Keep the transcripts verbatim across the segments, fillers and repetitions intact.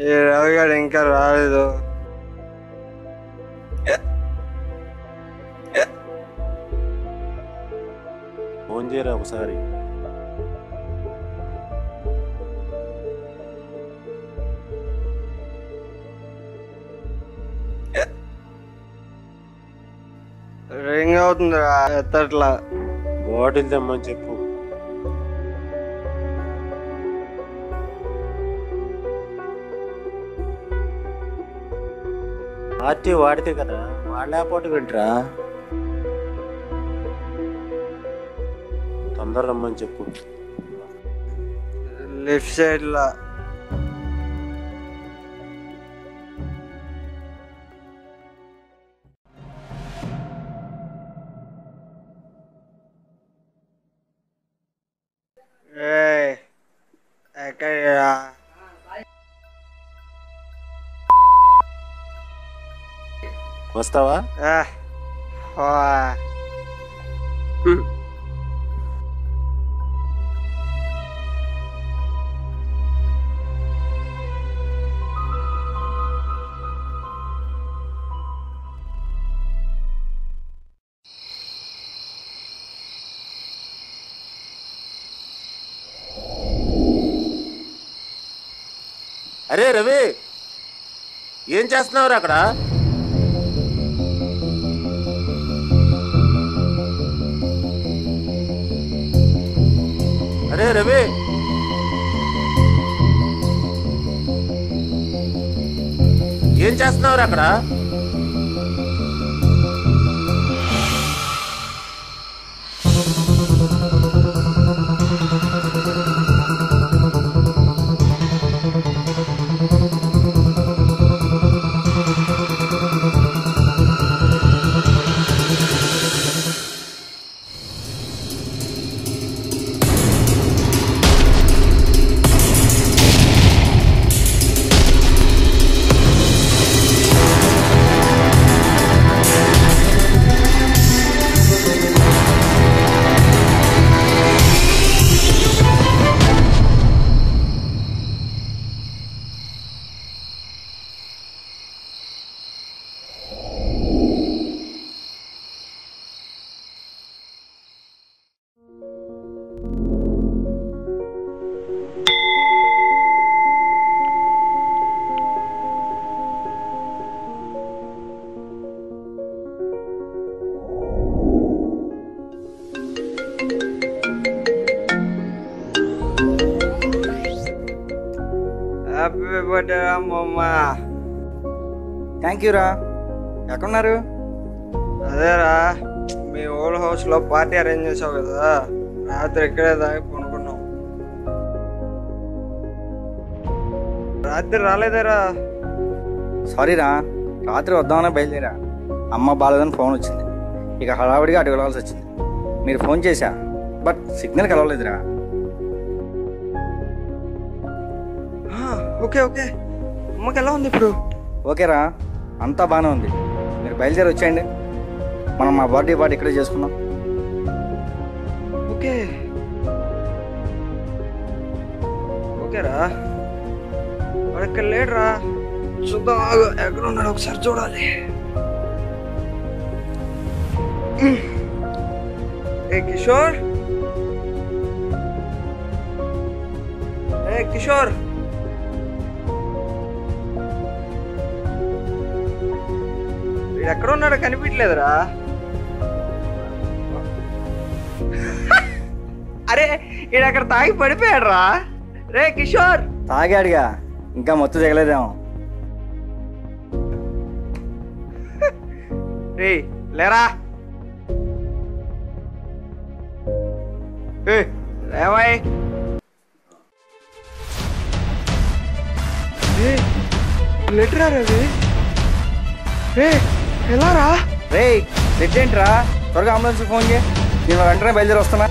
ये रवि का डंका राज दो बोंजेरा उसारी रिंग आउट ना तटला बोर्ड इंद मंचे पु ఆర్టీ వాడితే కదా వాడలేకపోటు వింటరా తొందర రమ్మని చెప్పు. లెఫ్ట్ సైడ్ లా వస్తావా? అరే రవి, ఏం చేస్తున్నావురా అక్కడ? అరే రవి, ఏం చేస్తున్నావురా అక్కడ? థ్యాంక్ యూ రా. ఎక్కడున్నారు? అదేరా, మీ ఓల్డ్ హౌస్ లో పార్టీ అరేంజ్ చేసావు కదా, రాత్రి ఇక్కడే దాకా కొనుక్కున్నాం. రాత్రి రాలేదేరా? సారీరా, రాత్రి వద్దామనే బయలుదేరా, అమ్మ బాలేదని ఫోన్ వచ్చింది. ఇక హడావిడిగా అటు వెళ్ళాల్సి వచ్చింది. మీరు ఫోన్ చేశా, బట్ సిగ్నల్ కలవలేదురా. ఓకే ఓకే, అమ్మకి ఎలా ఉంది ఇప్పుడు? ఓకేరా, అంతా బాగానే ఉంది. మీరు బయలుదేరి వచ్చేయండి, మనం మా బర్త్డే పార్టీ ఇక్కడే చేసుకుందాం. ఓకే ఓకేరా, వాడు ఇక్కడ లేడురా, చూద్దాం ఎక్కడ ఉన్నాడు ఒకసారి చూడాలి. ఏ కిషోర్, ఏ కిషోర్, ఎక్కడ ఉన్నాడో కనిపించలేదురా. అరే ఈడ అక్కడ తాగి పడిపోయాడు రా. రే కిషోర్, తాగాడుగా, ఇంకా మత్తు దిగలేదేమో. రే లేరా, లేవాయ్. లెటరా రవి? రే ఎలా రా? రే రెడ్ ఏంట్రా, త్వరగా అంబులెన్స్కి ఫోన్ చేయి. నేను వెంటనే బయలుదేరి వస్తున్నా.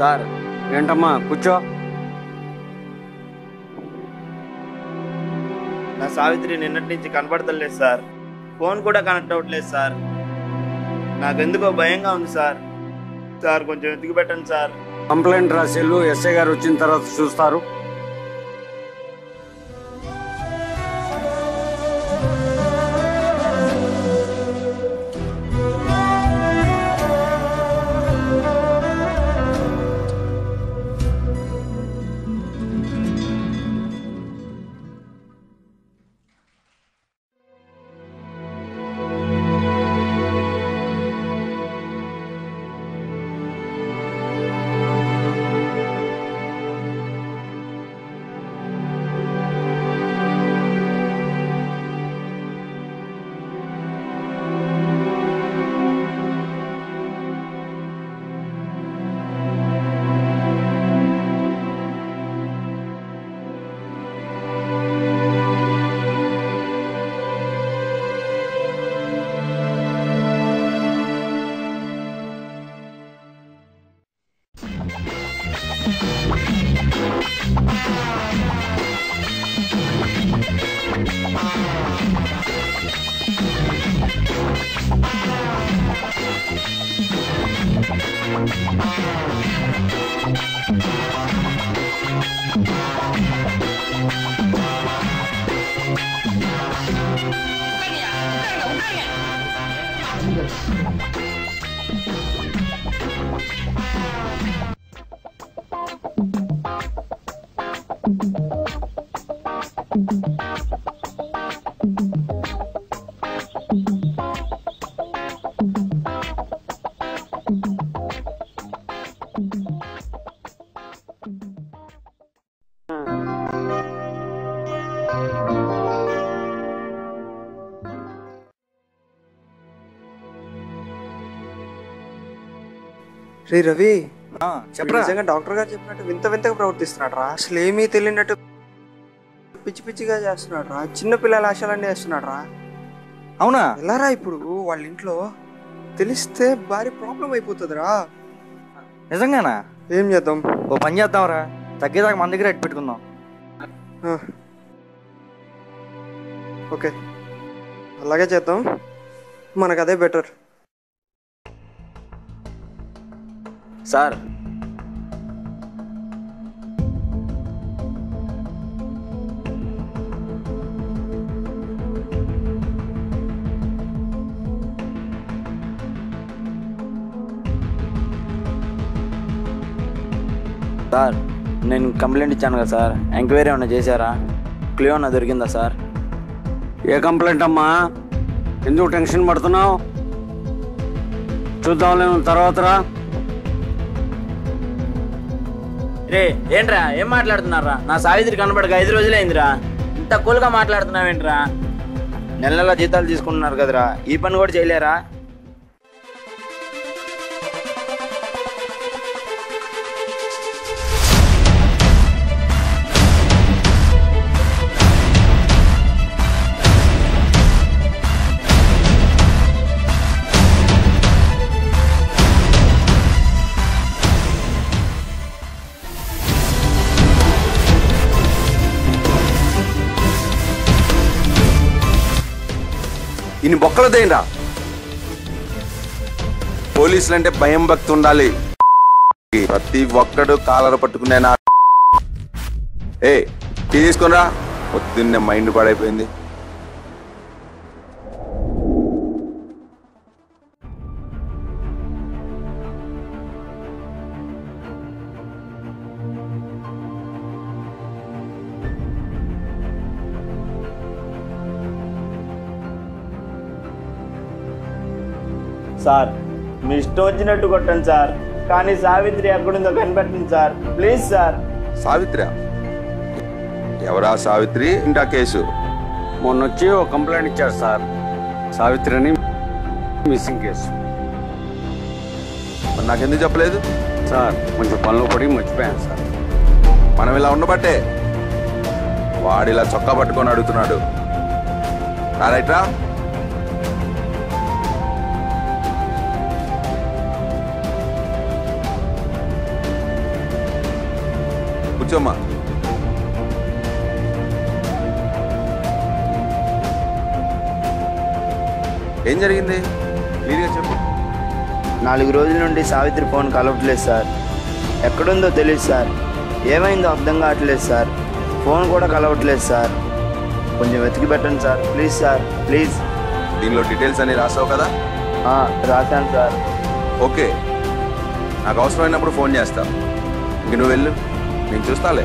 சார் ஏண்டம்மா குச்சோ నా సావిత్రి నిన్నటి నుంచి కనబడతలేదు సార్. ఫోన్ కూడా కనెక్ట్ అవ్వట్లేదు సార్. నాకెందుకో భయంగా ఉంది సార్. సార్ కొంచెం ఎత్తుకు పెట్టండి సార్. కంప్లైంట్ రాసేళ్ళు ఎస్ఐ గారు వచ్చిన తర్వాత చూస్తారు. రే రవి, చెప్పరా నిజంగా డాక్టర్ గారు చెప్పినట్టు వింత వింతగా ప్రవర్తిస్తున్నాడు రా. అసలు ఏమీ తెలియనట్టు పిచ్చి పిచ్చిగా చేస్తున్నాడు రా. చిన్న పిల్లల ఆశలన్నీ చేస్తున్నాడు రా. అవునా ఎలా రా? ఇప్పుడు వాళ్ళ ఇంట్లో తెలిస్తే భారీ ప్రాబ్లం అయిపోతుంది రా. నిజంగానా? ఏం చేద్దాం, ఓ పని చేద్దాం రా. తగ్గేదాకా మన దగ్గర ఎట్టు పెట్టుకుందాం. ఓకే, అలాగే చేద్దాం. మనకు అదే బెటర్ సార్. సార్ నేను కంప్లైంట్ ఇచ్చాను కదా సార్, ఎంక్వైరీ ఏమైనా చేశారా? క్లూ ఏమైనా దొరికిందా సార్? ఏ కంప్లైంట్ అమ్మా, ఎందుకు టెన్షన్ పడుతున్నావు? చూద్దాంలే తర్వాత రా. ఏంట్రా ఏం మాట్లాడుతున్నారా? నా సావిత్రి కనబడక ఐదు రోజులైందిరా. ఇంత కూల్గా మాట్లాడుతున్నావేంట్రా? నెల నెల జీతాలు తీసుకుంటున్నారు కదరా, ఈ పని కూడా చేయలేరా? ఇన్ని బొక్కలదేంరా? పోలీసులంటే భయం భక్తి ఉండాలి. ప్రతి ఒక్కడు కాలర పట్టుకునే నా ఏ తీసుకునిరా. పొద్దున్నే మైండ్ పాడైపోయింది. సార్ మీ ఇష్టం వచ్చినట్టు కొట్టండి సార్, కానీ సావిత్రి ఎక్కడుందో కనిపెట్టండి సార్, ప్లీజ్ సార్. సావిత్రి ఎవరా? సావిత్రి ఇంకా కేసు మొన్న వచ్చి ఒక కంప్లైంట్ ఇచ్చారు సార్, సావిత్రి అని మిస్సింగ్ కేసు. నాకెందుకు చెప్పలేదు సార్? కొంచెం పనులు పడి మర్చిపోయాను సార్. మనం ఇలా ఉండబట్టే వాడు ఇలా చొక్కా పట్టుకొని అడుగుతున్నాడు. రైట్రా, பிடிச்சோமா? ఏం జరిగింది క్లియర్గా చెప్పు. నాలుగు రోజుల నుండి సావిత్రి ఫోన్ కలవట్లేదు సార్. ఎక్కడుందో తెలియదు సార్. ఏమైందో అర్థం కావట్లేదు సార్. ఫోన్ కూడా కలవట్లేదు సార్. కొంచెం వెతికి పెట్టండి సార్. Please sir, please. దీనిలో డీటెయిల్స్ అన్నీ రాసావు కదా? రాశాను సార్. ఓకే, నాకు అవసరమైనప్పుడు ఫోన్ చేస్తా. ఇంక నువ్వు వెళ్ళు, నేను చూస్తాలే.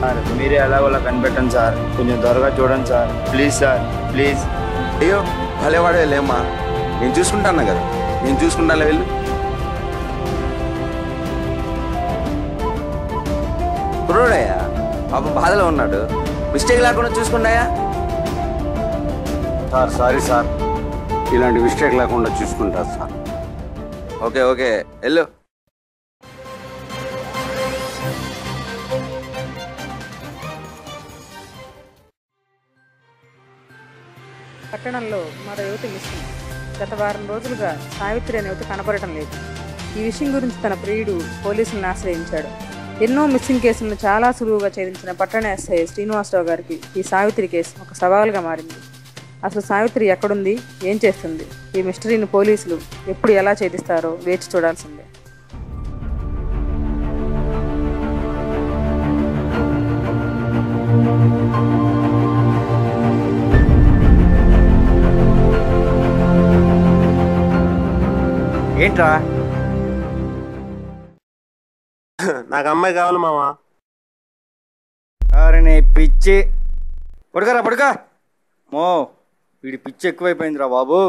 సార్ మీరే ఎలాగోలా కనిపెట్టండి సార్. కొంచెం త్వరగా చూడండి సార్. Please sir, please. అయ్యో భలేవాడే లేమ్మా, నేను చూసుకుంటాను కదా. నేను చూసుకుంటాను, వెళ్ళు. కుర్రోడయ్యా పాప బాధలో ఉన్నాడు. మిస్టేక్ లేకుండా చూసుకున్నాయా? సార్ సారీ సార్, ఇలాంటి మిస్టేక్ లేకుండా చూసుకుంటా సార్. ఓకే ఓకే, వెళ్ళు. పట్టణంలో మరో యువతి మిస్సింగ్. గత వారం రోజులుగా సావిత్రి అనే యువతి కనపడటం లేదు. ఈ విషయం గురించి తన ప్రియుడు పోలీసులను ఆశ్రయించాడు. ఎన్నో మిస్సింగ్ కేసులను చాలా సులువుగా ఛేదించిన పట్టణ ఎస్ఐ శ్రీనివాసరావు గారికి ఈ సావిత్రి కేసు ఒక సవాల్గా మారింది. అసలు సావిత్రి ఎక్కడుంది, ఏం చేస్తుంది? ఈ మిస్టరీని పోలీసులు ఎప్పుడు ఎలా ఛేదిస్తారో వేచి చూడాల్సిందే. ఏంట్రా? నాకు అమ్మాయి కావాలి మామా. అరే నీ పిచ్చి పడుకరా, పడుక. మో వీడి పిచ్చి ఎక్కువైపోయిందిరా బాబు.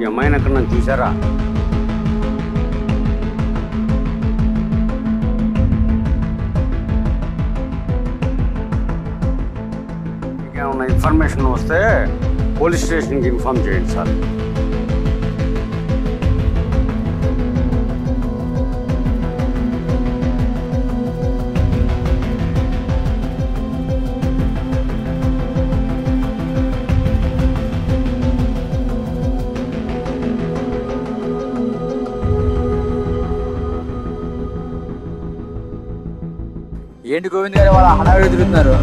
ఈ అమ్మాయిని అక్కడ నన్ను చూసారా? ఇంకేమన్నా ఇన్ఫర్మేషన్ వస్తే పోలీస్ స్టేషన్కి ఇన్ఫార్మ్ చేయండి సార్. ఏంటి గోవింద్ గారు వాళ్ళ హడావిడి తిరుగుతున్నారు?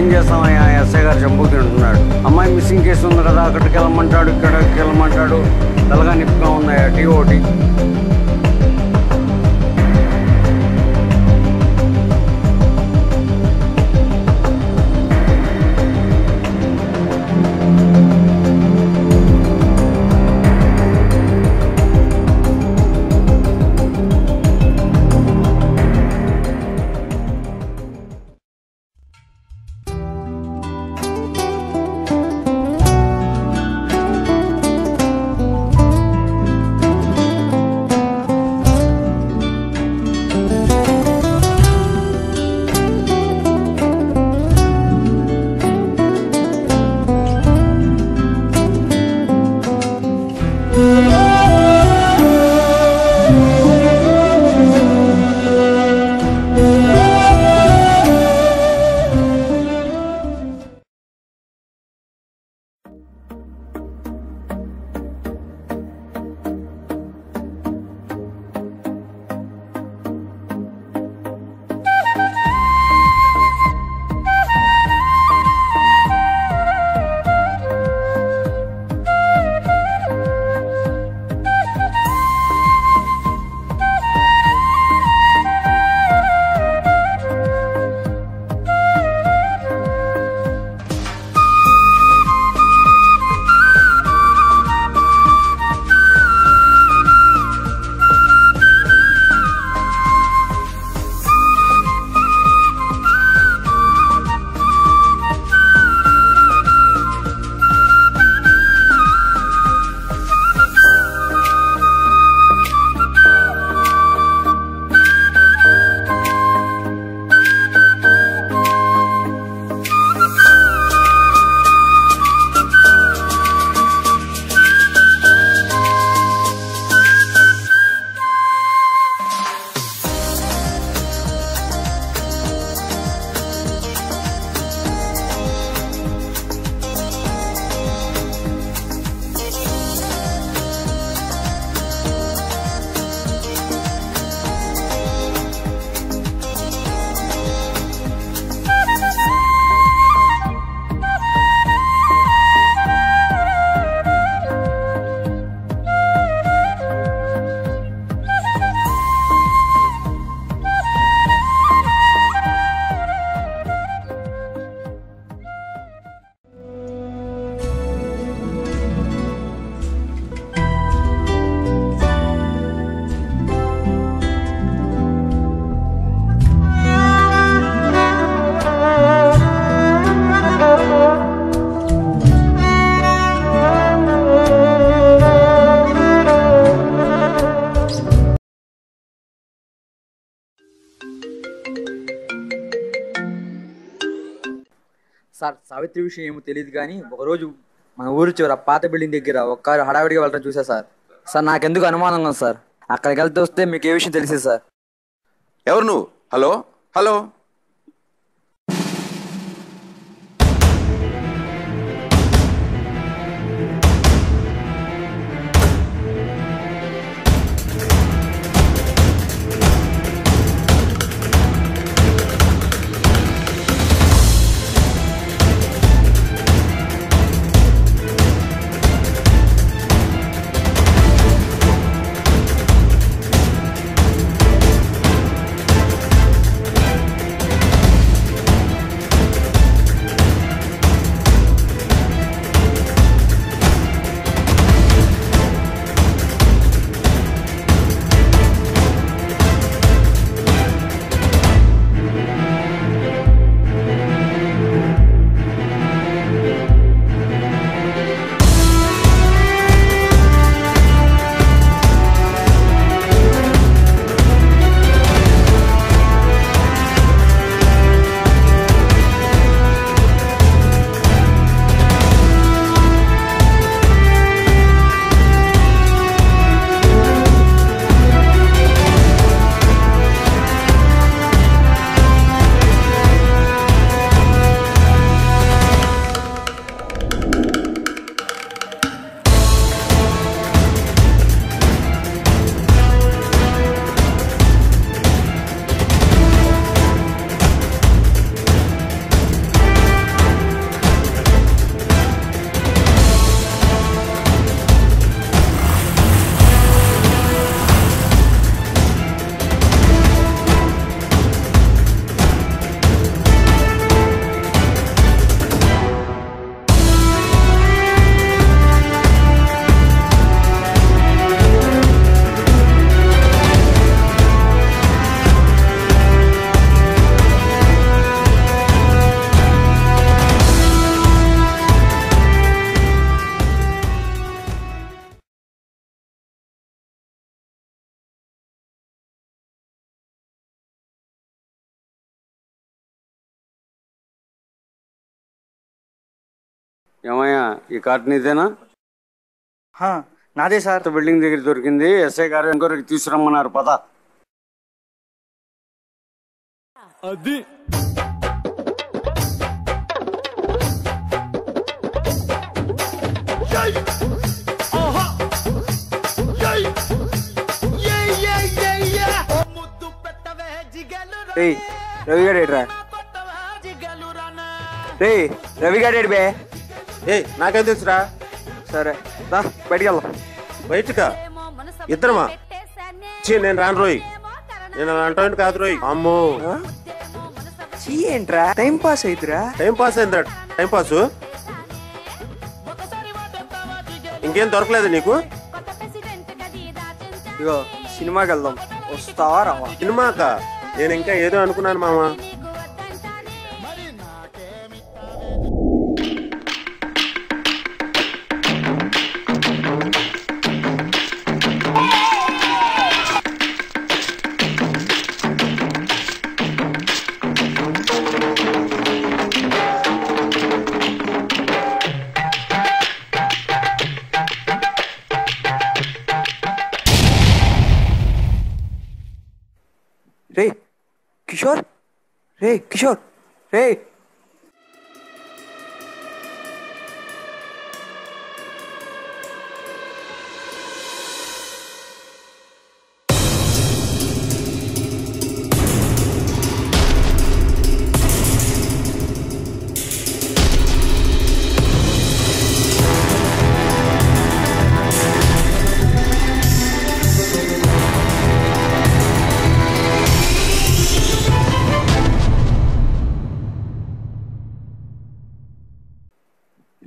ఏం చేస్తామయ్యా, ఎస్ఐ గారు జంబూ తింటున్నాడు. అమ్మాయి మిస్సింగ్ కేసు ఉంది కదా, అక్కడికి వెళ్ళమంటాడు, ఇక్కడికి వెళ్ళమంటాడు. తలగా నిప్పుగా ఉన్నాయా టీ ఒకటి. సార్ సావిత్రి విషయం ఏమో తెలియదు కానీ ఒకరోజు మన ఊరి చివర పాత బిల్డింగ్ దగ్గర ఒక కారు హడావిడిగా వెళ్ళడం చూసా సార్. సార్ నాకెందుకు అనుమానంగా ఉంది సార్, అక్కడికి వెళ్తే వస్తే మీకు ఏ విషయం తెలిసే సార్. ఎవరు నువ్వు? హలో హలో ఏమయ్యా ఈ కార్ట్ నీదేనా? నాదే సార్. బిల్డింగ్ దగ్గర దొరికింది, ఎస్ఐ గారు ఇంకోరికి తీసుకురమ్మన్నారు. పదా అది రవి గారేట్రా? రే రవి గారేడు బే. ఏ నాకేం తెలుసురా? సరే బయటికి వెళ్దాం. బయటకా? ఇద్దరమా? చీ నేను రాను రోయ్, నేను అంటాను కాదు రోయ్. అమ్మో చీ ఏంట్రా టైం పాస్ అయిద్దిరా? టైం పాస్ అయిందిరా టైం పాస్. ఇంకేం దొరకలేదు నీకు? ఇగో సినిమాకి వెళ్దాం వస్తావా రావా? సినిమాకా? నేను ఇంకా ఏదో అనుకున్నాను మామా. రే కిషోర్, రే కిషోర్, రే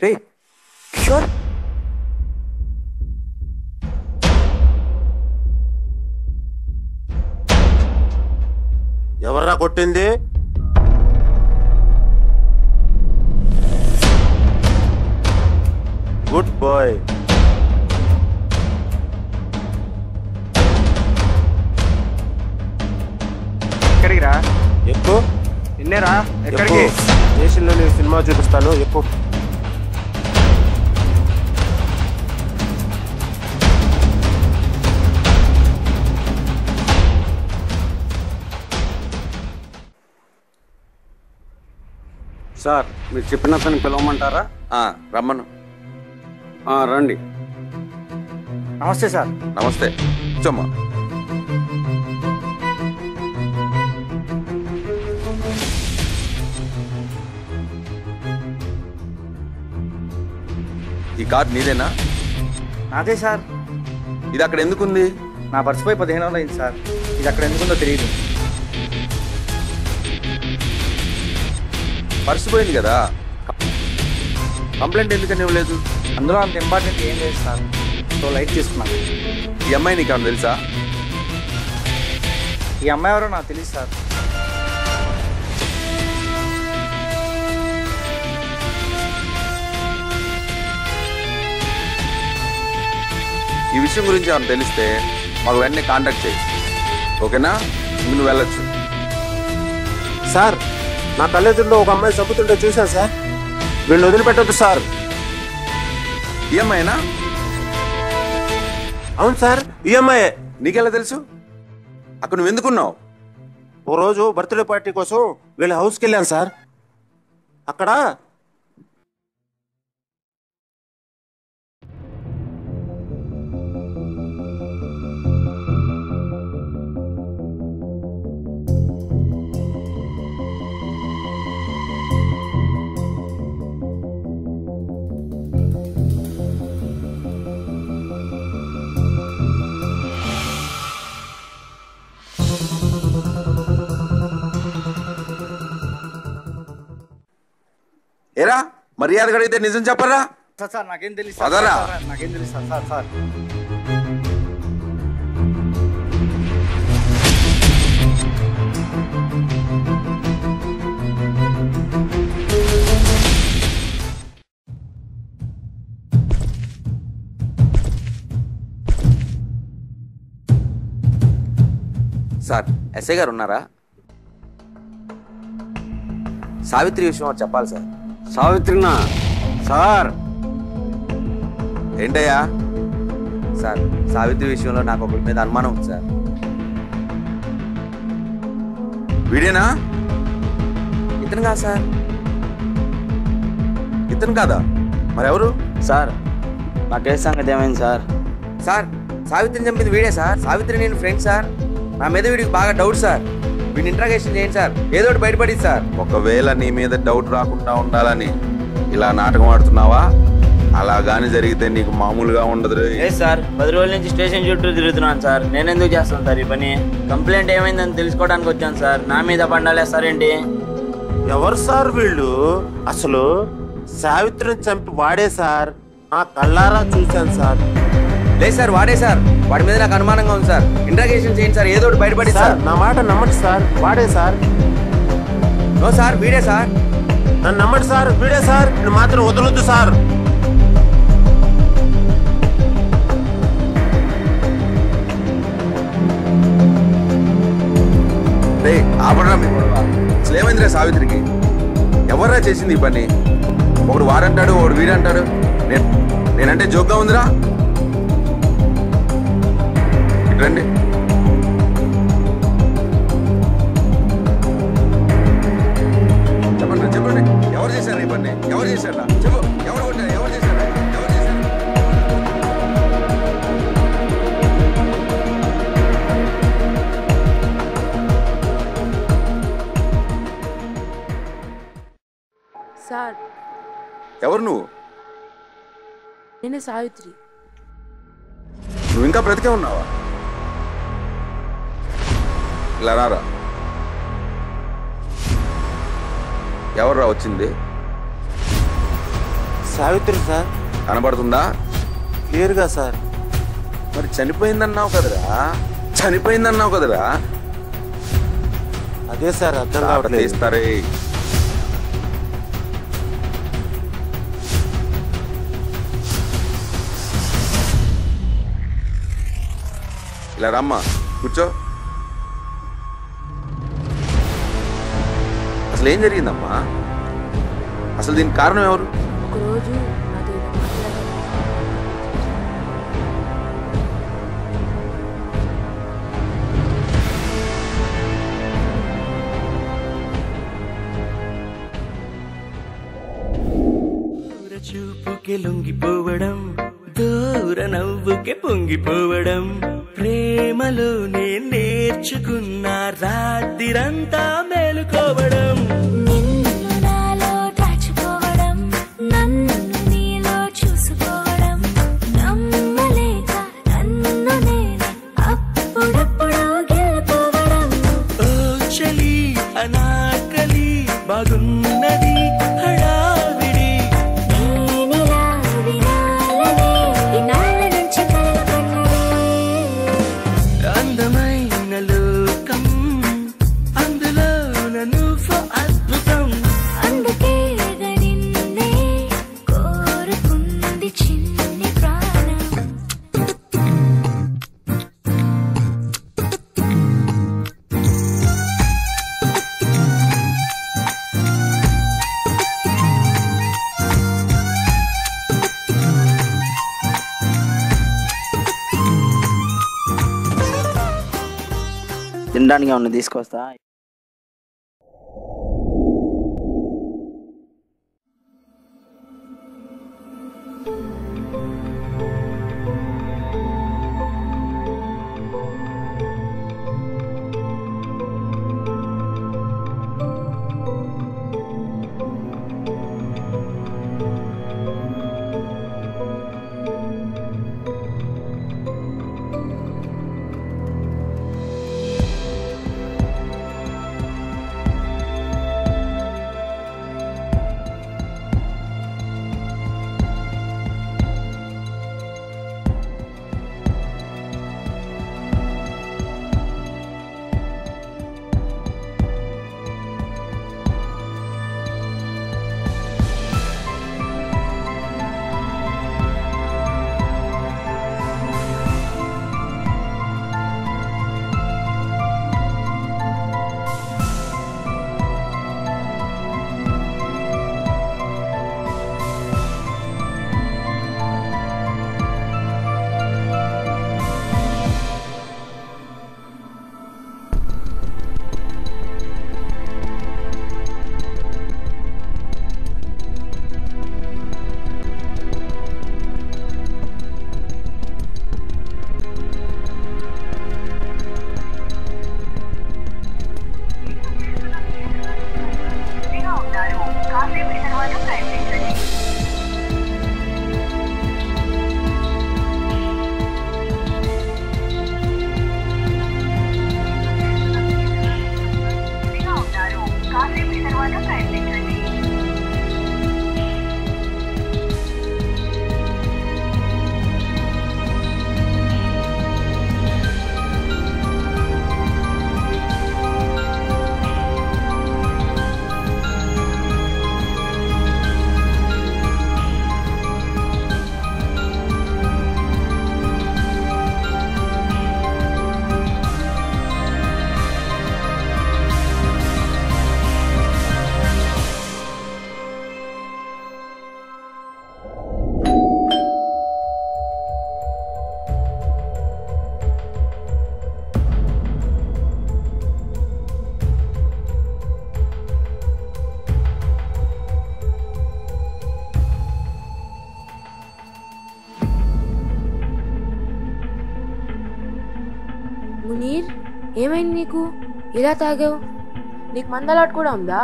రే కిషోర్. ఎవర్రా కొట్టింది? Good boy. ఎక్కడికి రా? ఎక్కువ ఇన్నేరా ఎక్కడికి స్టేషన్‌లోనే సినిమా చూపిస్తాను ఎప్పు సార్ మీరు చెప్పిన అతను పిలవమంటారా ఆ రమ్మను ఆ రండి నమస్తే సార్ నమస్తే కూర్చోమ్మా ఈ కార్ నీదేనా అదే సార్ ఇది అక్కడ ఎందుకుంది నా పర్సుపోయి పదిహేను వందలు అయింది సార్ ఇది అక్కడ ఎందుకుందో తెలియదు పర్సుపోయింది కదా కంప్లైంట్ ఎందుకని ఇవ్వలేదు అందులో అంత ఇంపార్టెంట్ ఏం లేదు సార్ సో లైట్ తీసుకున్నాను ఈ అమ్మాయి నీకు ఏమన్నా తెలుసా ఈ అమ్మాయి ఎవరో నాకు తెలియదు సార్ ఈ విషయం గురించి ఏమైనా తెలిస్తే మాకు వెంటనే కాంటాక్ట్ చేయి ఓకేనా నువ్వు వెళ్ళొచ్చు సార్ నా తల్లిదండ్రులు ఒక అమ్మాయి సబ్బుతుంటే చూశాను సార్ వీళ్ళు వదిలిపెట్టద్దు సార్ ఈ అమ్మాయినా అవును సార్ ఈ అమ్మాయి నీకెలా తెలుసు అక్కడ నువ్వు ఎందుకున్నావు ఓ రోజు బర్త్డే పార్టీ కోసం వీళ్ళ హౌస్కి వెళ్ళాను సార్ అక్కడ ఏరా మర్యాదగా అడిగితే నిజం చెప్పరా సార్ నాకేం తెలుసు అదరా నాకేం తెలుసు సార్ సార్ సార్ ఎస్ఐ గారు ఉన్నారా సావిత్రి విషయం చెప్పాలి సార్ సావిత్రినా సార్ ఏంటయ్యా సార్ సావిత్రి విషయంలో నాకు ఒకరి మీద అనుమానం ఉంది సార్ వీడేనా ఇతను కాదు సార్ ఇతను కాదా మరెవరు సార్ నా కేసు సంగతి ఏమైంది సార్ సార్ సావిత్రిని చంపింది వీడే సార్ సావిత్రి నేను ఫ్రెండ్ సార్ నా మీద వీడికి బాగా డౌట్ సార్ వీడిని ఇంట్రాగేషన్ చేయండి సార్ ఏదో ఒకటి బయటపడింది సార్ ఒకవేళ నీ మీద డౌట్ రాకుండా ఉండాలని ఇలా నాటకం ఆడుతున్నావా అలా కానీ జరిగితే నీకు మామూలుగా ఉండదు సార్ పది రోజుల నుంచి స్టేషన్ చుట్టూ తిరుగుతున్నాను సార్ నేను ఎందుకు చేస్తాను సార్ ఈ పని కంప్లైంట్ ఏమైందని తెలుసుకోవడానికి వచ్చాను సార్ నా మీద పండాలే సార్ ఏంటి ఎవరు సార్ వీళ్ళు అసలు సావిత్రిని చంపి వాడే సార్ ఆ కళ్ళారా చూశాను సార్ లేదు సార్ వాడే సార్ వాడి మీద నాకు అనుమానంగా ఉంది సార్ ఇంట్రాగేషన్ చేయండి సార్ ఏదో ఒకటి బయటపడి సార్ నా మాట నమ్మండి సార్ వాడే సార్ నో సార్ వీడే సార్ నన్ను నమ్మండి సార్ వీడే సార్ నేను మాత్రం వదలొద్దు సార్ ఆపడరా మీ గొడవ అసలు ఏమైందిరా సావిత్రికి ఎవరా చేసింది ఈ పని ఒకడు వాడంటాడు ఒకడు వీడంటాడు నేను నేనంటే జోక్గా ఉందిరా రండి చెప్పండి చెప్పండి ఎవరు చేశారు ఈ పని ఎవరు చేశారా చెప్పు ఎవరు కొట్టారు ఎవరు చేశారు ఎవరు చేశారు సార్ ఎవరు నువ్వు నేనే సావిత్రి నువ్వు ఇంకా బ్రతికే ఉన్నావా ఇలా రారా ఎవర్రా వచ్చింది సావిత్రి సార్ కనబడుతుందా క్లియర్గా సార్ మరి చనిపోయిందన్నావు కదరా చనిపోయిందన్నావు కదరా అదే సార్ అర్థం కావట్లేదు ఇస్తారే ఇలా రామ్మా కూర్చో అసలు ఏం జరిగిందమ్మా? అసలు దీనికి కారణం ఎవరు? చూపుకి లొంగిపోవడం, దూర నవ్వుకి పొంగిపోవడం, ప్రేమలో నేను నేర్చుకున్న రాత్రిరంతా మేలుకోవడం, నిన్ను నాలో దాచుకోవడం, నన్ను నీలో చూసుకోవడం, నమ్మలేక నన్ను నేను అప్పుడప్పుడు గెలుకోవడం. ఓ చలి అనాకలి బాగున్నది తినడానికి ఏమన్నా తీసుకొస్తా? మునీర్, ఏమైంది నీకు? ఇలా తాగావు? నీకు మందలాట కూడా ఉందా?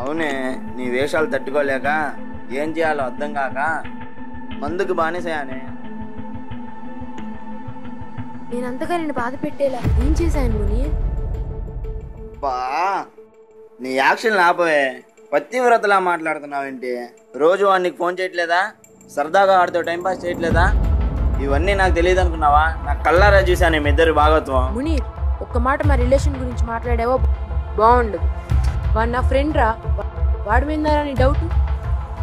అవునే, నీ వేషాలు తట్టుకోలేక ఏం చేయాలో అర్థం కాక మందుకు బానిసయానే. నేనంతగా నిన్ను బాధ పెట్టేలా ఏం చేశాను మునీర్? బా, నీ యాక్షన్ ఆపోయే. పతివ్రతలా మాట్లాడుతున్నావేంటి? రోజు వాడికి ఫోన్ చేయట్లేదా? సరదాగా వాడితో టైంపాస్ చేయట్లేదా? ఇవన్నీ నాకు తెలియదు అనుకున్నావా? నాకు కళ్ళారా చూసాను మీ ఇద్దరు భాగత్వం. మునీర్, ఒక్క మాట మా రిలేషన్ గురించి మాట్లాడావో బాగుండదు. వాడు నా ఫ్రెండ్ రా, వాడి మీద నీ డౌట్?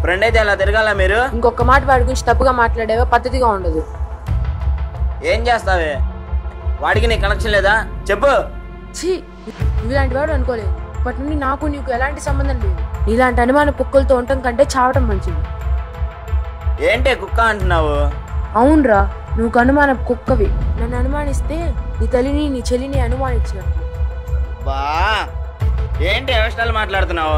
ఫ్రెండ్ అయితే అలా తిరగాల మీరు? ఇంకొక మాట వాడి గురించి తప్పుగా మాట్లాడావో పద్ధతిగా ఉండదు. ఏం చేస్తావే? వాడికి నీ కనెక్షన్ లేదా చెప్పు. నువ్వులాంటి వాడు అనుకోలేదు. ఇప్పటి నుండి నాకు నీకు ఎలాంటి సంబంధం లేదు. ఇలాంటి అనుమాన పుక్కులతో ఉండటం కంటే చావటం మంచిది. ఏంటే కుక్క అంటున్నావు? అవునరా, నువ్వు అనుమానం కుక్కవి. నన్ను అనుమానిస్తే నీ తల్లిని నీ చెల్లిని అనుమానించిన. బా ఏంటి ఎమోషనల్ మాట్లాడుతున్నావు?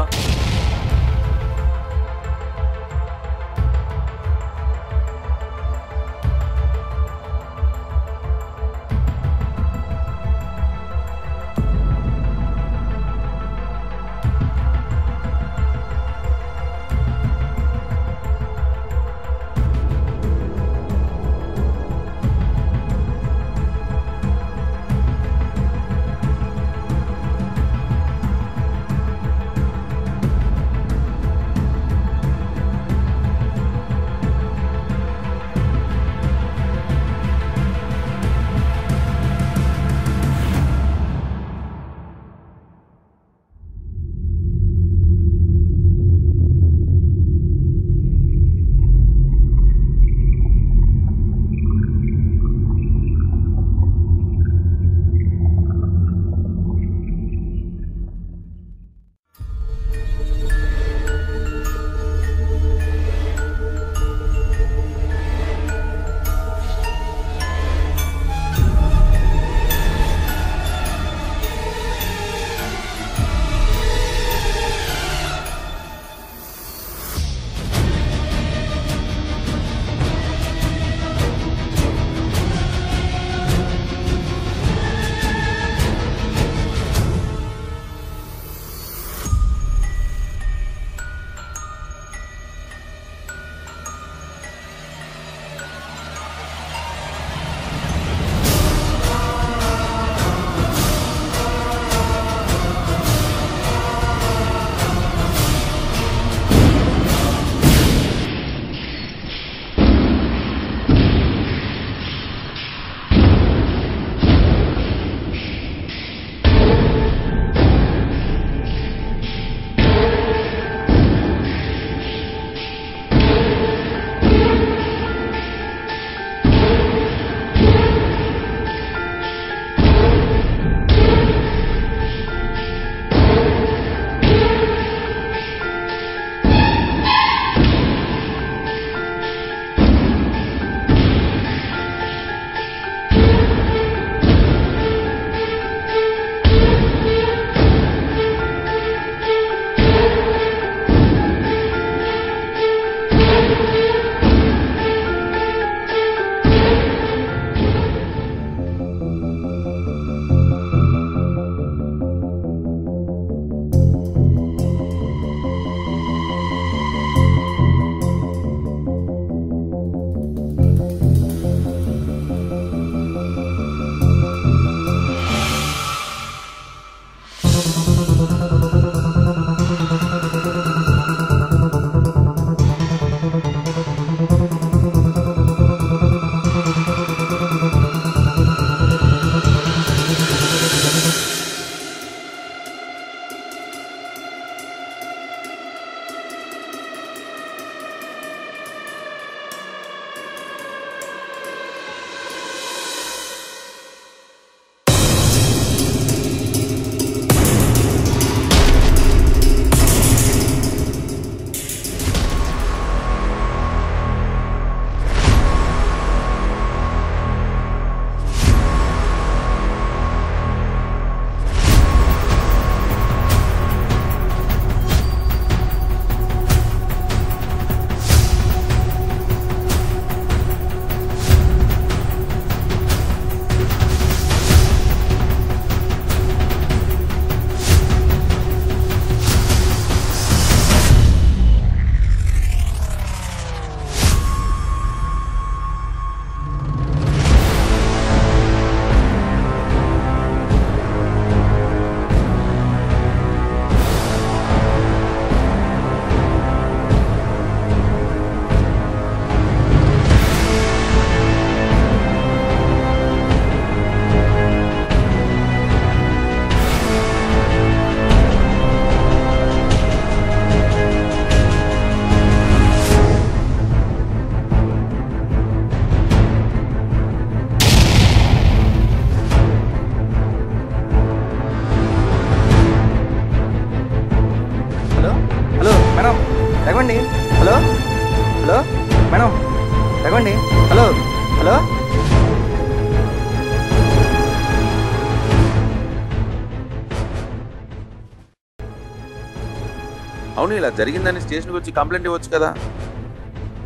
అవును, ఇలా జరిగిందని స్టేషన్కి వచ్చి కంప్లైంట్ ఇవ్వచ్చు కదా,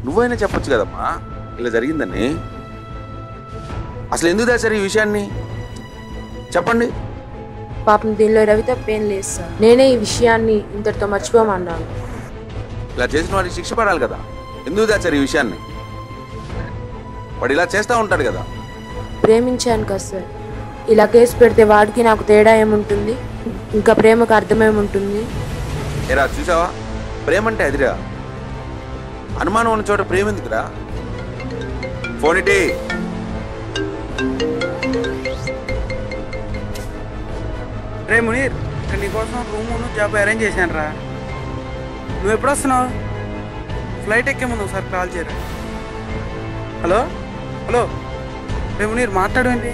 నువ్వైనా చెప్పొచ్చు కదమ్మా ఇలా జరిగిందని. అసలు ఎందుకు దాచారు ఈ విషయాన్ని చెప్పండి. పాపం దీనిలో రవి తప్పేం లేదు సార్, నేనే ఈ విషయాన్ని ఇంతటితో మర్చిపోమన్నాను. ఇలా చేసిన వాడికి శిక్ష పడాలి కదా, ఎందుకు దాచారు ఈ విషయాన్ని? వాడు ఇలా చేస్తూ ఉంటాడు కదా. ప్రేమించాను కదా సార్, ఇలా కేసు పెడితే వాడికి నాకు తేడా ఏముంటుంది? ఇంకా ప్రేమకు అర్థమేముంటుంది? ఏరా చూసావా, ప్రేమంటే అదిరా. అనుమానం ఉన్న చోట ప్రేమ ఎందుకురా? ఫోన్ ఇటీ. రే మునీర్, ఇక్కడ నీకోసం రూమ్ జాబ్ అరేంజ్ చేశాను రా. నువ్వు ఎప్పుడు వస్తున్నావు? ఫ్లైట్ ఎక్కే ముందు ఒకసారి కాల్ చేయరా. హలో హలో రే మునీర్ మాట్లాడేంటి?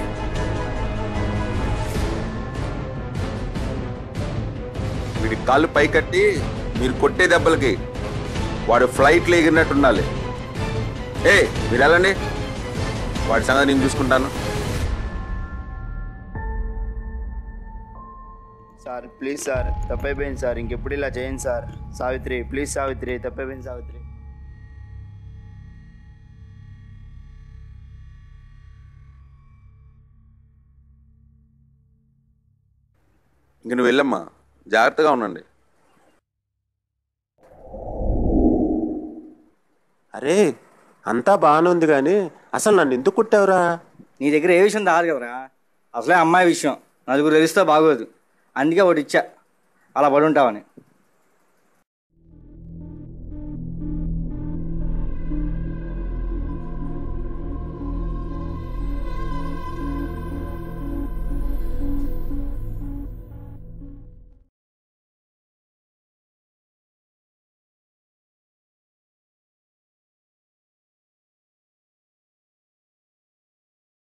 వీడి కాళ్ళు పై కట్టి మీరు కొట్టే దెబ్బలకి వాడు ఫ్లైట్లో ఎగిరినట్టు ఉండాలి. ఏ మీరు వెళ్ళండి, వాడి సంగతి నేను చూసుకుంటాను. సార్ ప్లీజ్ సార్, తప్పైపోయింది సార్, ఇంకెప్పుడు ఇలా చేయండి సార్. సావిత్రి ప్లీజ్, సావిత్రి తప్పైపోయింది సావిత్రి. ఇంక నువ్వు వెళ్ళమ్మా, జాగ్రత్తగా ఉండండి. అరే అంతా బాగానే ఉంది కానీ అసలు నన్ను ఎందుకు కొట్టావురా? నీ దగ్గర ఏ విషయం దారు కదరా, అసలే అమ్మాయి విషయం నలుగురు తెలిస్తే బాగోదు, అందుకే ఒకటి ఇచ్చా అలా పడి ఉంటావని.